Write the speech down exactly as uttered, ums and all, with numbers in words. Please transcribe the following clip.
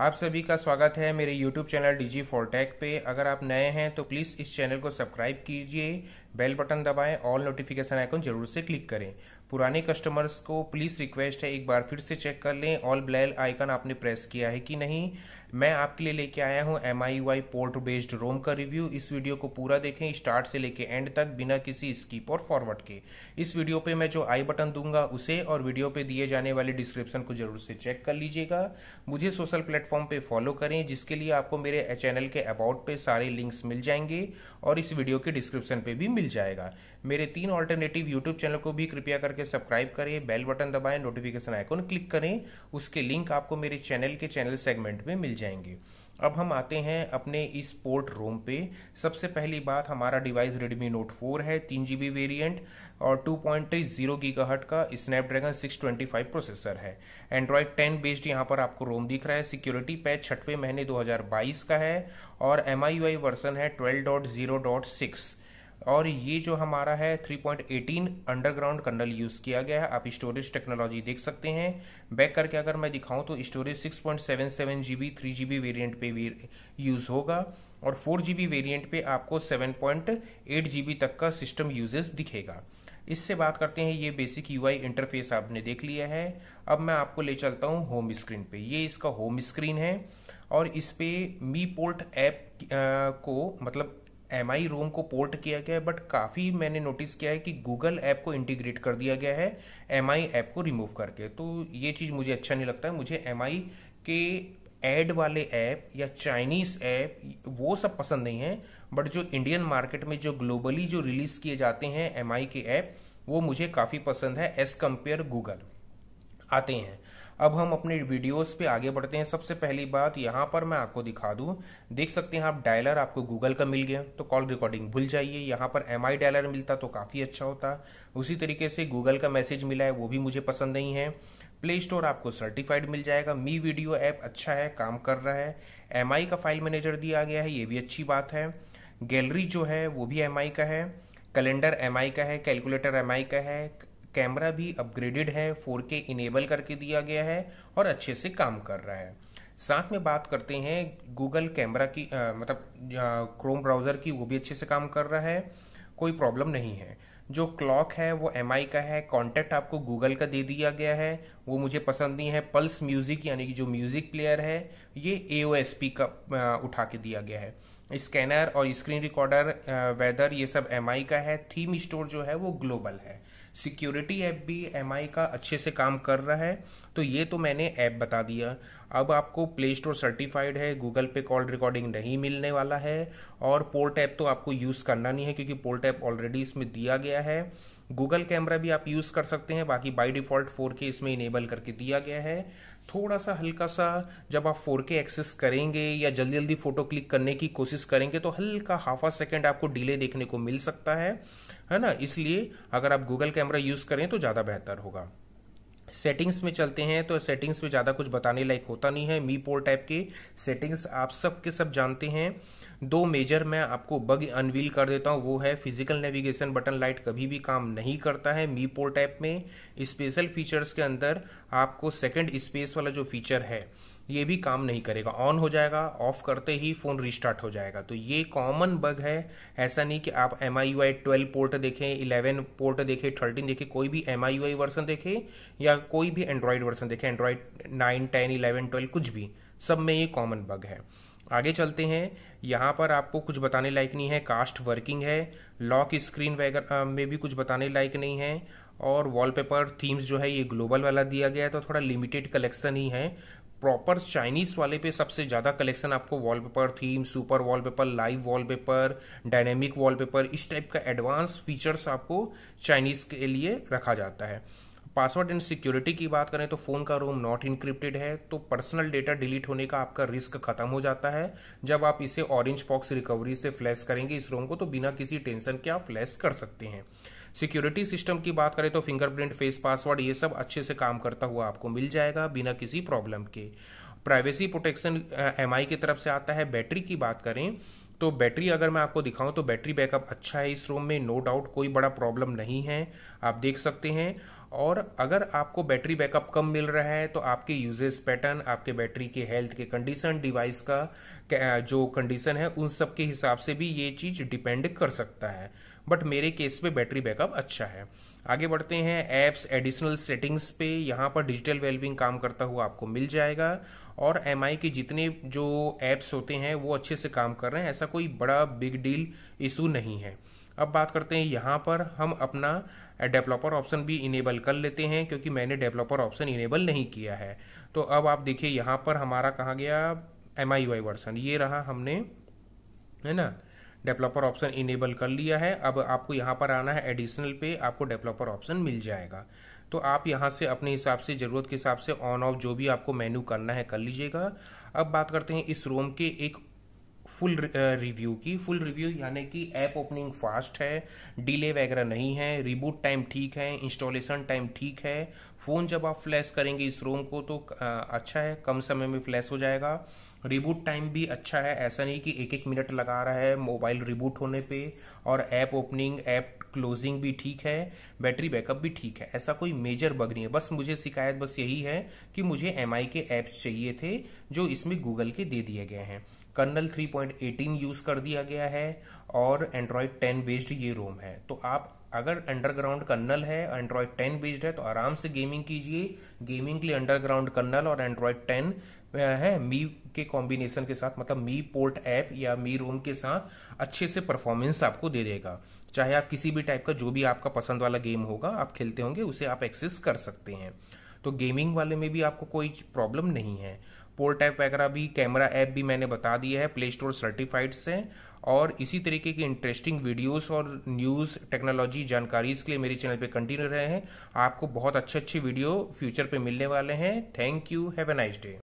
आप सभी का स्वागत है मेरे YouTube channel D G four tech पे। अगर आप नए हैं तो प्लीज़ इस चैनल को सब्सक्राइब कीजिए, बेल बटन दबाएं, ऑल नोटिफिकेशन आइकन जरूर से क्लिक करें। पुराने कस्टमर्स को प्लीज़ रिक्वेस्ट है एक बार फिर से चेक कर लें ऑल बेल आइकन आपने प्रेस किया है कि नहीं। मैं आपके लिए लेके आया हूँ M I U I port based ROM का रिव्यू। इस वीडियो को पूरा देखें स्टार्ट से लेके एंड तक बिना किसी स्किप और फॉरवर्ड के। इस वीडियो पे मैं जो आई बटन दूंगा उसे और वीडियो पे दिए जाने वाले डिस्क्रिप्शन को जरूर से चेक कर लीजिएगा। मुझे सोशल प्लेटफॉर्म पे फॉलो करें जिसके लिए आपको मेरे चैनल के अबाउट पे सारे लिंक्स मिल जाएंगे और इस वीडियो के डिस्क्रिप्शन पे भी मिल जाएगा। मेरे तीन ऑल्टरनेटिव यूट्यूब चैनल को भी कृपया करके सब्सक्राइब करें, बेल बटन दबाएं, नोटिफिकेशन आइकॉन क्लिक करें। उसके लिंक आपको मेरे चैनल के चैनल सेगमेंट में मिल जाएंगे। अब हम आते हैं अपने इस पोर्ट रोम पे। सबसे पहली बात, हमारा डिवाइस Redmi Note फोर है, तीन जी बी वेरियंट और two point three zero gigahertz का Snapdragon six two five processor है। एंड्रॉयड टेन बेस्ड यहाँ पर आपको रोम दिख रहा है। सिक्योरिटी पैच छठवें महीने दो हज़ार बाईस का है और M I U I version है twelve point zero point six और ये जो हमारा है three point eighteen underground kernel use किया गया है। आप स्टोरेज टेक्नोलॉजी देख सकते हैं। बैक करके अगर मैं दिखाऊं तो storage six point seven seven GB three GB variant पे भी यूज़ होगा और फोर जीबी वेरिएंट पे आपको सेवन पॉइंट एट जीबी तक का सिस्टम यूजेस दिखेगा। इससे बात करते हैं, ये बेसिक यूआई इंटरफेस आपने देख लिया है। अब मैं आपको ले चलता हूँ होम स्क्रीन पे। ये इसका होम स्क्रीन है और इस पे मी पोर्ट ऐप को मतलब एम आई रोम को पोर्ट किया गया है, बट काफ़ी मैंने नोटिस किया है कि गूगल ऐप को इंटीग्रेट कर दिया गया है एम आई ऐप को रिमूव करके। तो ये चीज़ मुझे अच्छा नहीं लगता है। मुझे एम आई के ऐड वाले ऐप या चाइनीज़ ऐप वो सब पसंद नहीं है, बट जो इंडियन मार्केट में जो ग्लोबली जो रिलीज़ किए जाते हैं एम आई के ऐप वो मुझे काफ़ी पसंद है एज़ कम्पेयर गूगल। आते हैं अब हम अपने वीडियोस पे आगे बढ़ते हैं। सबसे पहली बात, यहाँ पर मैं आपको दिखा दूँ, देख सकते हैं आप डायलर आपको गूगल का मिल गया, तो कॉल रिकॉर्डिंग भूल जाइए। यहाँ पर एम आई डायलर मिलता तो काफ़ी अच्छा होता। उसी तरीके से गूगल का मैसेज मिला है, वो भी मुझे पसंद नहीं है। प्ले स्टोर आपको सर्टिफाइड मिल जाएगा। मी वीडियो ऐप अच्छा है, काम कर रहा है। एम आई का फाइल मैनेजर दिया गया है, ये भी अच्छी बात है। गैलरी जो है वो भी एम आई का है। कैलेंडर एम आई का है। कैलकुलेटर एम आई का है। कैमरा भी अपग्रेडेड है, फोर के इनेबल करके दिया गया है और अच्छे से काम कर रहा है। साथ में बात करते हैं गूगल कैमरा की आ, मतलब क्रोम ब्राउज़र की, वो भी अच्छे से काम कर रहा है, कोई प्रॉब्लम नहीं है। जो क्लॉक है वो एम आई का है। कॉन्टैक्ट आपको गूगल का दे दिया गया है, वो मुझे पसंद नहीं है। पल्स म्यूज़िक यानी कि जो म्यूज़िक प्लेयर है ये ए ओ एस पी का आ, उठा के दिया गया है। स्कैनर और स्क्रीन रिकॉर्डर, वेदर, ये सब एम आई का है। थीम स्टोर जो है वो ग्लोबल है। सिक्योरिटी ऐप भी एम आई का अच्छे से काम कर रहा है। तो ये तो मैंने ऐप बता दिया। अब आपको प्ले स्टोर सर्टिफाइड है, गूगल पे कॉल रिकॉर्डिंग नहीं मिलने वाला है और पोर्ट ऐप तो आपको यूज़ करना नहीं है क्योंकि पोर्ट ऐप ऑलरेडी इसमें दिया गया है। गूगल कैमरा भी आप यूज़ कर सकते हैं, बाकी बाय डिफ़ॉल्ट फोर के इसमें इनेबल करके दिया गया है। थोड़ा सा हल्का सा जब आप फोर के एक्सेस करेंगे या जल्दी जल्दी फ़ोटो क्लिक करने की कोशिश करेंगे तो हल्का हाफ आ सेकेंड आपको डिले देखने को मिल सकता है है ना। इसलिए अगर आप गूगल कैमरा यूज़ करें तो ज़्यादा बेहतर होगा। सेटिंग्स में चलते हैं तो सेटिंग्स में ज़्यादा कुछ बताने लायक होता नहीं है। मी पोर्ट ऐप के सेटिंग्स आप सब के सब जानते हैं। दो मेजर मैं आपको बग अनवील कर देता हूँ, वो है फिजिकल नेविगेशन बटन लाइट कभी भी काम नहीं करता है मी पोर्ट ऐप में। स्पेशल फीचर्स के अंदर आपको सेकंड स्पेस वाला जो फीचर है ये भी काम नहीं करेगा, ऑन हो जाएगा, ऑफ करते ही फ़ोन रिस्टार्ट हो जाएगा। तो ये कॉमन बग है। ऐसा नहीं कि आप M I U I twelve port देखें, इलेवन पोर्ट देखें, थर्टीन देखें, कोई भी M I U I version देखें या कोई भी एंड्रॉयड वर्जन देखें, Android nine ten eleven twelve कुछ भी, सब में ये कॉमन बग है। आगे चलते हैं, यहाँ पर आपको कुछ बताने लायक नहीं है। कास्ट वर्किंग है, लॉक स्क्रीन वगैरह में भी कुछ बताने लायक नहीं है और वॉलपेपर थीम्स जो है ये ग्लोबल वाला दिया गया है तो थोड़ा लिमिटेड कलेक्शन ही है। प्रॉपर चाइनीज़ वाले पे सबसे ज़्यादा कलेक्शन आपको wallpaper theme, super wallpaper, live wallpaper, dynamic wallpaper, इस टाइप का एडवांस फीचर्स आपको चाइनीज़ के लिए रखा जाता है। पासवर्ड एंड सिक्योरिटी की बात करें तो फ़ोन का रोम नॉट इनक्रिप्टेड है तो पर्सनल डेटा डिलीट होने का आपका रिस्क खत्म हो जाता है। जब आप इसे ऑरेंज फॉक्स रिकवरी से फ्लैश करेंगे इस रोम को तो बिना किसी टेंशन के आप फ्लैश कर सकते हैं। सिक्योरिटी सिस्टम की बात करें तो फिंगरप्रिंट, फेस पासवर्ड, ये सब अच्छे से काम करता हुआ आपको मिल जाएगा बिना किसी प्रॉब्लम के। प्राइवेसी प्रोटेक्शन एम आई की तरफ से आता है। बैटरी की बात करें तो बैटरी अगर मैं आपको दिखाऊं तो बैटरी बैकअप अच्छा है इस रोम में, नो डाउट, कोई बड़ा प्रॉब्लम नहीं है, आप देख सकते हैं। और अगर आपको बैटरी बैकअप कम मिल रहा है तो आपके यूजेस पैटर्न, आपके बैटरी के हेल्थ के कंडीशन, डिवाइस का जो कंडीशन है, उन सब के हिसाब से भी ये चीज़ डिपेंड कर सकता है। बट मेरे केस में बैटरी बैकअप अच्छा है। आगे बढ़ते हैं ऐप्स एडिशनल सेटिंग्स पे। यहाँ पर डिजिटल वेलबींग काम करता हुआ आपको मिल जाएगा और एम आई के जितने जो ऐप्स होते हैं वो अच्छे से काम कर रहे हैं, ऐसा कोई बड़ा बिग डील इशू नहीं है। अब बात करते हैं, यहाँ पर हम अपना डेवलपर ऑप्शन भी इनेबल कर लेते हैं क्योंकि मैंने डेवलपर ऑप्शन इनेबल नहीं किया है। तो अब आप देखिए यहाँ पर हमारा कहाँ गया M I U I version, ये रहा, हमने है ना डेवलपर ऑप्शन इनेबल कर लिया है। अब आपको यहाँ पर आना है एडिशनल पे, आपको डेवलपर ऑप्शन मिल जाएगा। तो आप यहाँ से अपने हिसाब से, ज़रूरत के हिसाब से ऑन ऑफ जो भी आपको मेन्यू करना है कर लीजिएगा। अब बात करते हैं इस रोम के एक फुल रिव्यू की। फुल रिव्यू यानी कि ऐप ओपनिंग फास्ट है, डिले वगैरह नहीं है, रिबूट टाइम ठीक है, इंस्टॉलेशन टाइम ठीक है, फ़ोन जब आप फ्लैश करेंगे इस रोम को तो अच्छा है, कम समय में फ्लैश हो जाएगा, रिबूट टाइम भी अच्छा है, ऐसा नहीं कि एक एक मिनट लगा रहा है मोबाइल रिबूट होने पे, और ऐप ओपनिंग ऐप क्लोजिंग भी ठीक है, बैटरी बैकअप भी ठीक है, ऐसा कोई मेजर बग नहीं है। बस मुझे शिकायत बस यही है कि मुझे एम आई के ऐप्स चाहिए थे जो इसमें गूगल के दे दिए गए हैं। Kernel three point eighteen use कर दिया गया है और एंड्रॉयड टेन बेस्ड ये रोम है। तो आप अगर अंडरग्राउंड कर्नल है, एंड्रॉयड टेन बेस्ड है, तो आराम से गेमिंग कीजिए। गेमिंग के लिए अंडरग्राउंड कर्नल और एंड्रॉयड टेन है मी के कॉम्बिनेशन के साथ, मतलब मी पोर्ट ऐप या मी रोम के साथ अच्छे से परफॉर्मेंस आपको दे देगा। चाहे आप किसी भी टाइप का, जो भी आपका पसंद वाला गेम होगा आप खेलते होंगे, उसे आप एक्सेस कर सकते हैं। तो गेमिंग वाले में भी आपको कोई प्रॉब्लम नहीं है। पोर्ट ऐप वगैरह भी, कैमरा ऐप भी मैंने बता दिया है, प्ले स्टोर सर्टिफाइड है। और इसी तरीके की इंटरेस्टिंग वीडियोस और न्यूज़, टेक्नोलॉजी जानकारी इसके लिए मेरे चैनल पे कंटिन्यू रहे हैं। आपको बहुत अच्छे अच्छे वीडियो फ्यूचर पे मिलने वाले हैं। Thank you, have a nice day.